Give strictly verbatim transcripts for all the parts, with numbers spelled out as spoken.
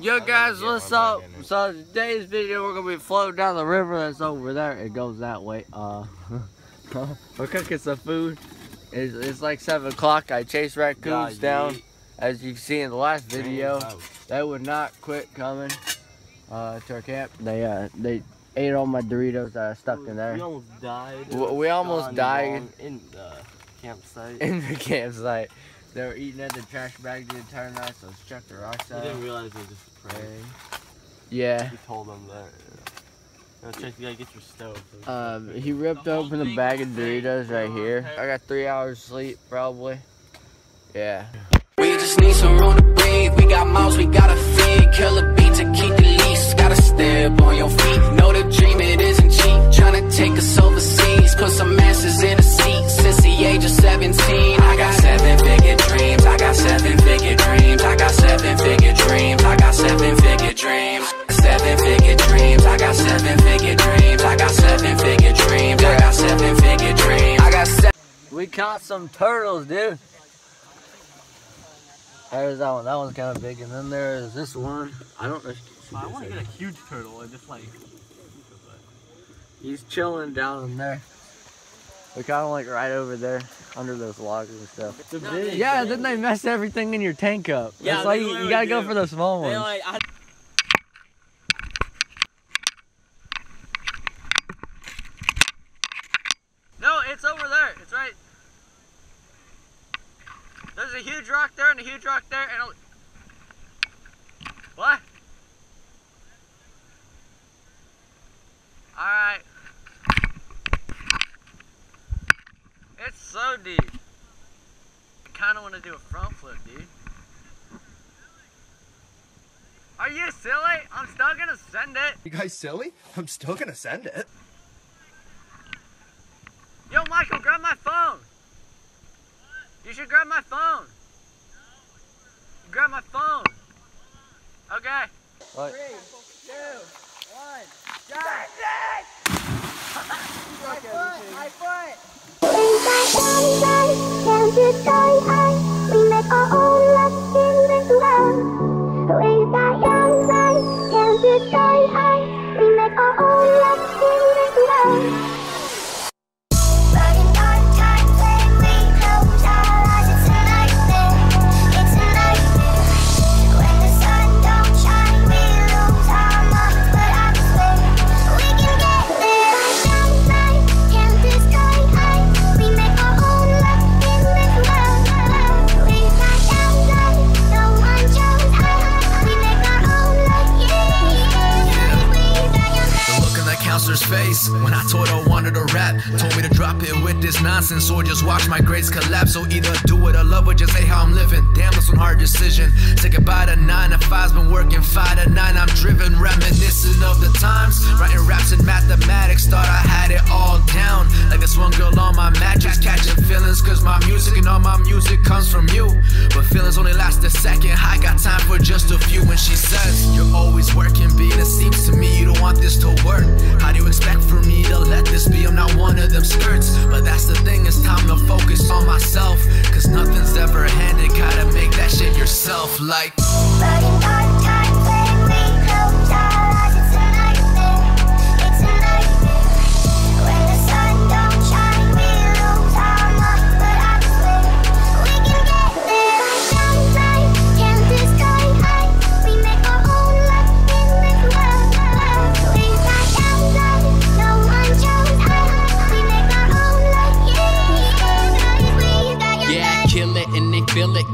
Yo guys, what's up? So today's video, we're gonna be floating down the river that's over there. It goes that way. Uh, we're cooking some food. It's, it's like seven o'clock. I chased raccoons God, down, yeah. as you see in the last video. They would not quit coming uh, to our camp. They uh, they ate all my Doritos that I stuffed in there. We almost died. We, we almost died in the campsite. In the campsite. They were eating at the trash bag the entire night, so let's check the rocks out. They didn't realize they were just praying. Yeah. We told them that. Yo, Chase, you gotta get your stove. Um, he ripped the open the bag of Doritos right here. I got three hours sleep, probably. Yeah. We just need some room to breathe. We got mouths, we gotta feed. Killer beat to keep the lease. Gotta step on your feet. Know the dream, it isn't cheap. Tryna take us overseas. Put some masses in a seat. Since the age of seventeen, I got seven figures. We caught some turtles, dude. There's that one. That one's kind of big. And then there's this one. I don't know. I want to get a huge turtle and just like. He's chilling down in there. We caught him like right over there under those logs and stuff. Big, yeah, then they mess everything in your tank up. Yeah, that's like you gotta go do. for the small ones. Like, I no, it's over there. It's right. There's a huge rock there and a huge rock there and a... What? Alright. It's so deep. I kinda wanna do a front flip, dude. Are you silly? I'm still gonna send it. You guys silly? I'm still gonna send it. Yo, Michael, grab my phone. You should grab my phone. You grab my phone. Okay. What? Three, two, one, shot. My foot, my foot. In my daddy's eyes, down to starry eyes, we make our own luck in this world. With our young eyes, down to starry eyes, we make our own luck in this world. Face when I told her I wanted to rap, told me to drop it with this nonsense or just watch my grades collapse. So either do it or love it, just say how I'm living. Damn, it's one hard decision. Say goodbye to nine to five's been working five to nine. I'm driven, reminiscent of the times, writing raps and mathematics. Thought I had it all down, like this one girl on my mattress, catching feelings cause my music and all my music comes from you. But feelings only last a second. I got time for just a few. When she says you're always working, being it seems to me you don't want this to work. How do you expect for me to let this be? I'm not one of them skirts, but that's the thing, it's time to focus on myself, cause nothing's ever handed, gotta make that shit yourself. Like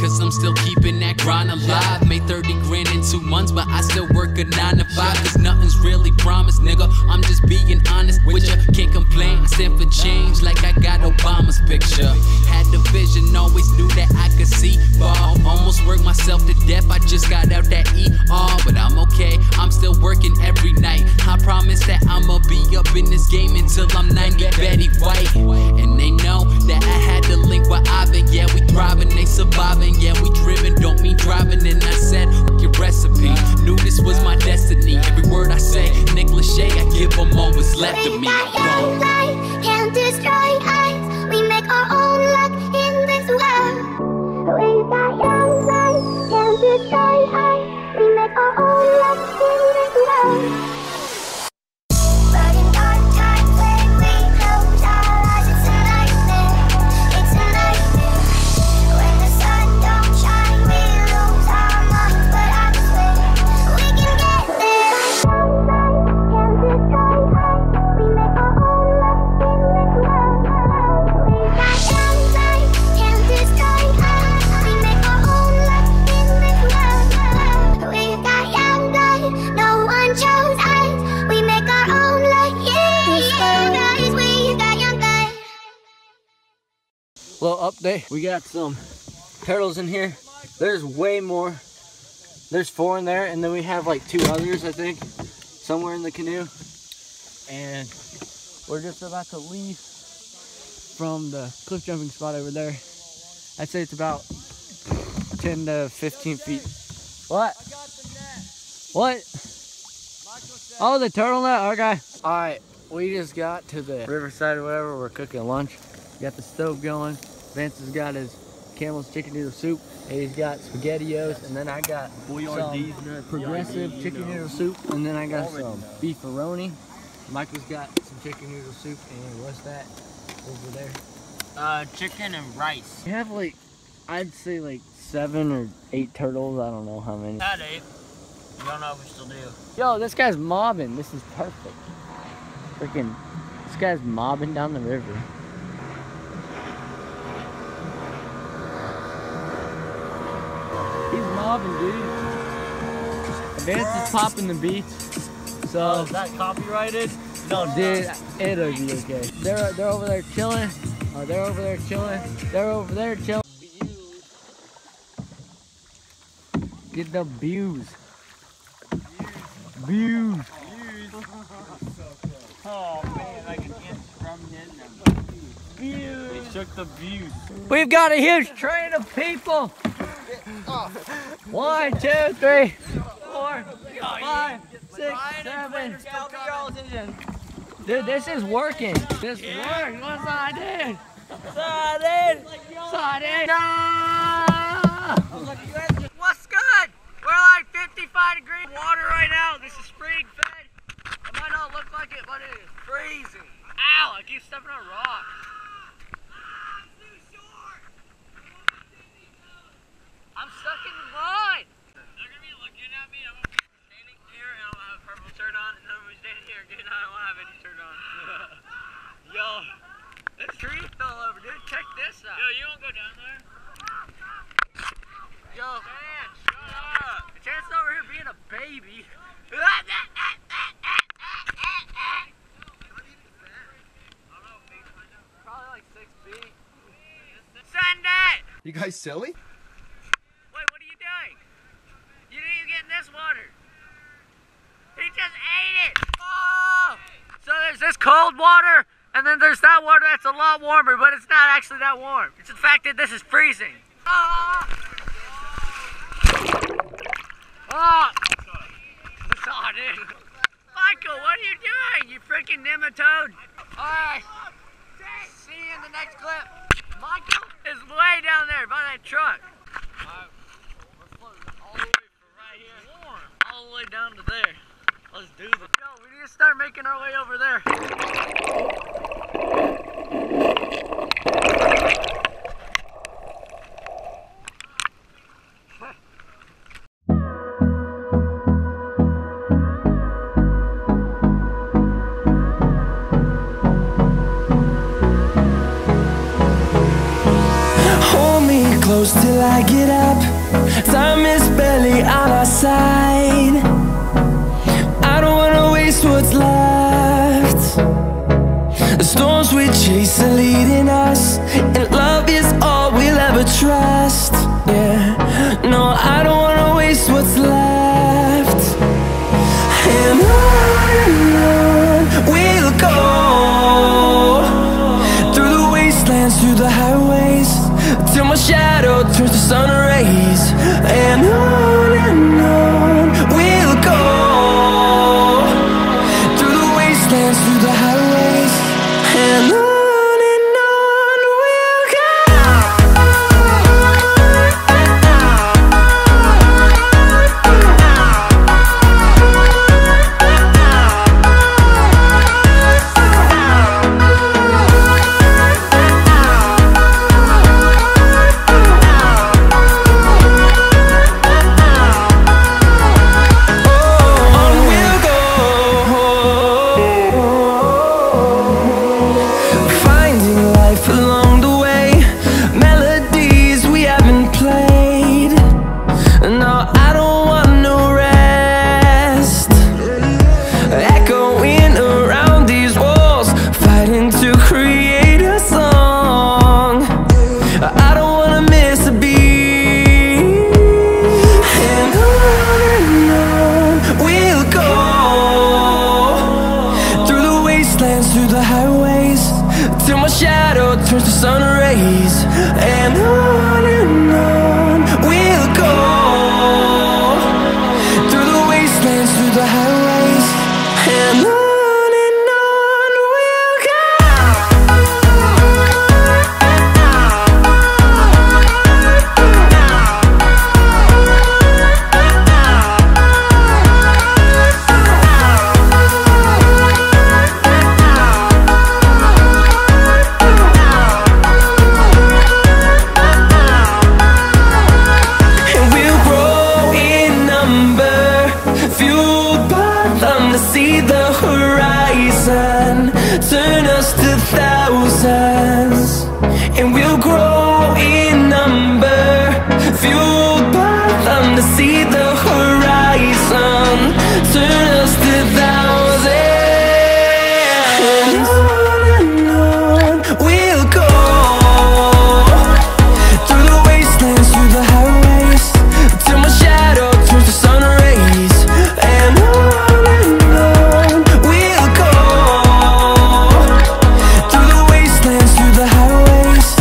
cause I'm still keeping that grind alive. Made thirty grand in two months, but I still work a nine to five. Cause nothing's really promised, nigga. I'm just being honest with ya. Can't complain, I stand for change like I got Obama's picture. Had the vision, always knew that I could see ball. Almost worked myself to death, I just got out that E R. But I'm okay, I'm still working every night. I promise that I'ma be up in this game until I'm ninety Betty White. And they know that I had to link where I've been. Yeah, we thriving, they surviving. Yeah, we driven, don't mean driving. And I said, fuck your recipe. Knew this was my destiny. Every word I say, Nick Lachey, I give them all what's left of me. Young life can't destroy us. We make our own luck in this world. With our young life can't destroy us. We make our own. day. We got some turtles in here. There's way more. There's four in there, and then we have like two others, I think, somewhere in the canoe. And we're just about to leave from the cliff jumping spot over there. I'd say it's about ten to fifteen feet. What? What? Oh, the turtle net, okay. All right, we just got to the riverside or whatever. We're cooking lunch. Got the stove going. Vance has got his Camel's chicken noodle soup. And he's got SpaghettiOs, and then I got some Progressive chicken noodle soup, and then I got some beefaroni. Michael's got some chicken noodle soup, and what's that over there? Uh, chicken and rice. We have like, I'd say like seven or eight turtles. I don't know how many. Not eight. I don't know if we still do. Yo, this guy's mobbing. This is perfect. Freaking, this guy's mobbing down the river. He's mobbing, dude. Vance is popping the beats. So oh, is that copyrighted? No, dude, no. It'll be okay. They're they're over there chilling. Oh, they're over there chilling. They're over there chilling. Get the views. Views. Oh man, I can get from them. Views. They took the views. We've got a huge train of people. One, two, three, four, five, six, seven. Dude, this is working. This yeah. works. What's I did? What's I did? What's I did? What's good? We're like fifty-five degrees water right now. This is spring fed. It might not look like it, but it is freezing. Ow! I keep stepping on rocks. I'm stuck in the mud. They're gonna be looking at me. I'm standing here and I'll have a purple shirt on, and then I'm standing here again. I don't have any shirt on. Yo, this tree fell over, dude. Check this out. Yo, you won't go down there. Yo, man, shut up. Chance over here being a baby. Probably like six feet. Send it. You guys silly? There's cold water, and then there's that water that's a lot warmer, but it's not actually that warm. It's the fact that this is freezing. Ah! Ah! Oh, dude. Michael, what are you doing, you freaking nematode? Alright, see you in the next clip. Michael is way down there by that truck. Alright, we're floating all the way from right here. Warm. All the way down to there. Let's do this. Yo, we need to start making our way over there. Hold me close till I get up. Time is barely on our side. What's left? The storms we chase are leading us, and love is all we'll ever trust. Yeah, no, I don't wanna waste what's left. And on we'll go through the wastelands, through the highways, till my shadow turns to sun rays. And on and on we'll go. Through the highways and the to see the horizon. Turn us to thousands, and we'll grow in number. Fueled by them to see the horizon. Turn us to thousands. On and on we'll go, through the wastelands, through the highways, till my shadow turns to sun rays. And on and on we'll go, through the wastelands, through the highways,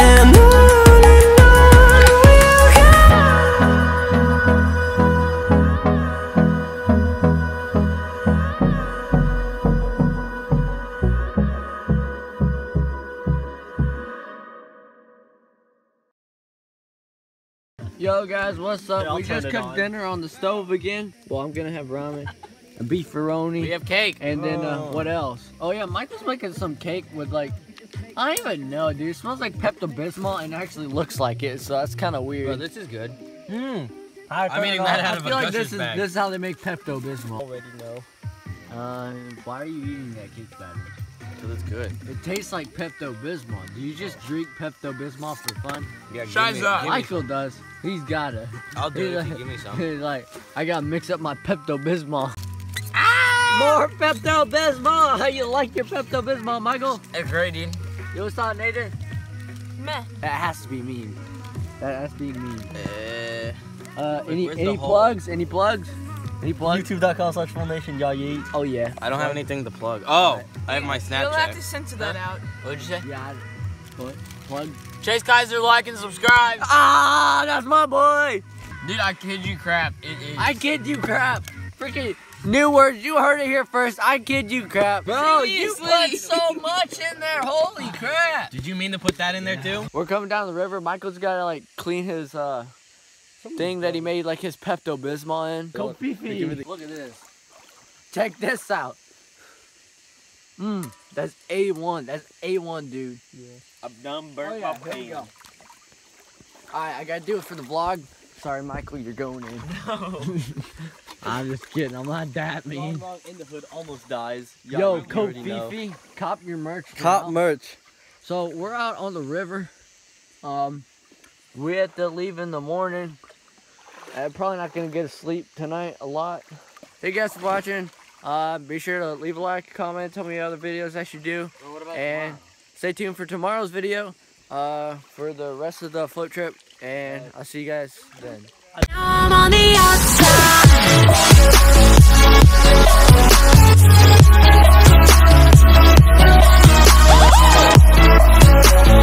and on. Yo guys, what's up? Yeah, we just cooked dinner on the stove again. Well, I'm gonna have ramen, a beefaroni. We have cake. And then uh, what else? Oh yeah, Michael's making some cake with like, I don't even know, dude. It smells like Pepto-Bismol and actually looks like it, so that's kind of weird. Bro, this is good. Hmm. I'm eating that out of a Gushers bag. I feel like this is, this is how they make Pepto-Bismol. Already know. Uh, why are you eating that cake batter? Because it's good. It tastes like Pepto-Bismol. Do you just drink Pepto-Bismol for fun? Yeah, Shines up. Michael does. He's gotta. I'll do it if you give me some. He's like, I gotta mix up my Pepto-Bismol. Ah! More Pepto-Bismol! How you like your Pepto-Bismol, Michael? It's great, dude. You what's up, Nathan? Meh. That has to be mean. That has to be mean. Uh, uh any any plugs? Any plugs? Any plugs? YouTube.com slash Formation Y'all Yeet. Oh yeah. I don't have anything to plug. Oh, right. I have my Snapchat. You'll have to censor that out. What did you say? Yeah. What? Plug. Chase Kaiser, like and subscribe. Ah, that's my boy. Dude, I kid you crap. It is. I kid you crap. Freaking new words. You heard it here first. I kid you crap. Bro, seriously? You put so much in there. Holy crap. Did you mean to put that in yeah. there too? We're coming down the river. Michael's gotta like clean his uh. thing that he made like his Pepto-Bismol in. Go Fifi. Look at this. Check this out. Mmm, that's A one. That's A one, dude. Yeah. I'm done burnt oh, yeah. my pan. All right, I gotta do it for the vlog. Sorry, Michael, you're going in. No. I'm just kidding. I'm not that mean. Vlog in the hood almost dies. Yo, Go Fifi, cop your merch. Cop now. merch. So we're out on the river. Um. We have to leave in the morning. I'm probably not going to get to sleep tonight a lot. Thank you guys for watching. Uh, be sure to leave a like, comment, tell me other videos I should do. Well, what about and tomorrow? Stay tuned for tomorrow's video uh, for the rest of the float trip. And I'll see you guys then. I'm on the outside.